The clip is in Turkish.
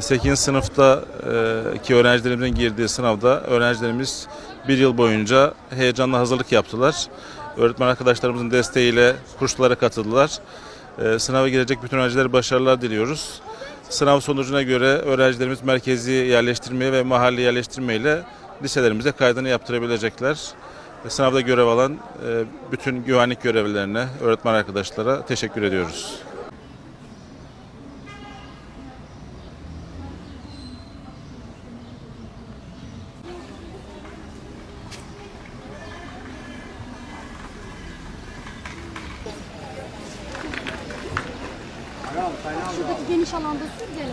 8. sınıftaki öğrencilerimizin girdiği sınavda öğrencilerimiz bir yıl boyunca heyecanla hazırlık yaptılar. Öğretmen arkadaşlarımızın desteğiyle kurslara katıldılar. Sınava girecek bütün öğrencilere başarılar diliyoruz. Sınav sonucuna göre öğrencilerimiz merkezi yerleştirmeye ve mahalle yerleştirmeyle liselerimize kaydını yaptırabilecekler. Sınavda görev alan bütün güvenlik görevlilerine, öğretmen arkadaşlara teşekkür ediyoruz. Şuradaki geniş alanda sür gelin.